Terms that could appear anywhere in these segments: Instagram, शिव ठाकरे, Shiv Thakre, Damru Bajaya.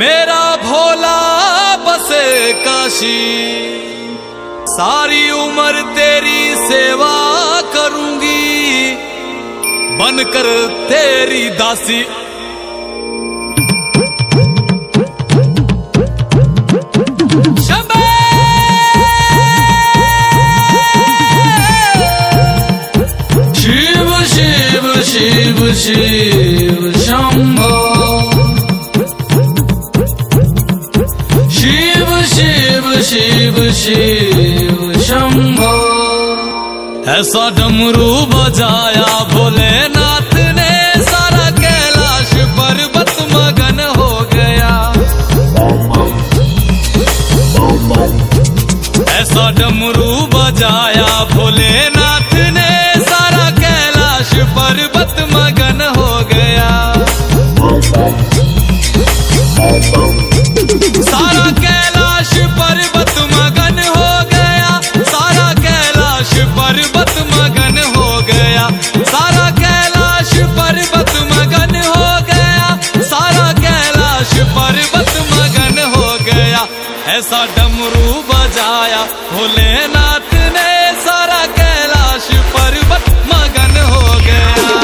मेरा भोला बसे काशी, सारी उम्र तेरी सेवा करूंगी बनकर तेरी दासी। शिव शिव शंभो, शिव शिव शिव शिव शंभो। ऐसा डमरू बजाया भोलेनाथ ने, सारा कैलाश पर्वत मगन हो गया। ऐसा डमरू बजाया भोलेनाथ ने, सारा कैलाश पर्वत मगन हो गया। सारा कैलाश पर्वत मगन हो गया, सारा कैलाश पर्वत मगन हो गया, सारा कैलाश पर्वत मगन हो गया, सारा कैलाश पर्वत मगन हो गया। ऐसा डमरू बजाया भोलेनाथ ने, सारा कैलाश पर्वत मगन हो गया।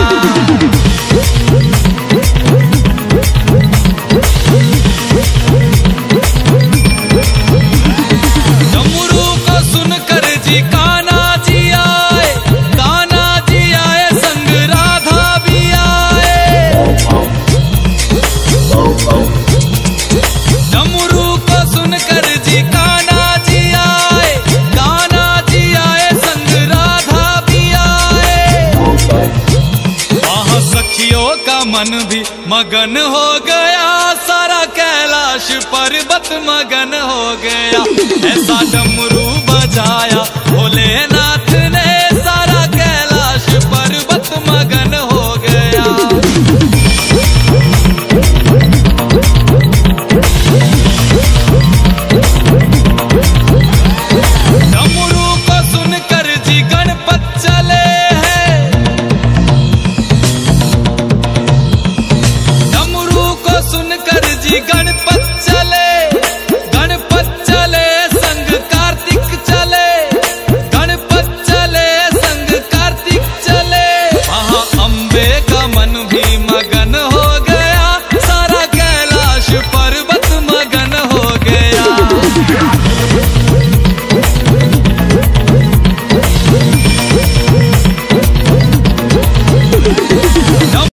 डमरू को सुनकर जी कान्हा जी आए संग राधा भी आए। डमरू को सुनकर जी कान्हा जी आए संग राधा भी आए। सखियों का मन भी मगन हो गया, सारा कैलाश पर्वत मगन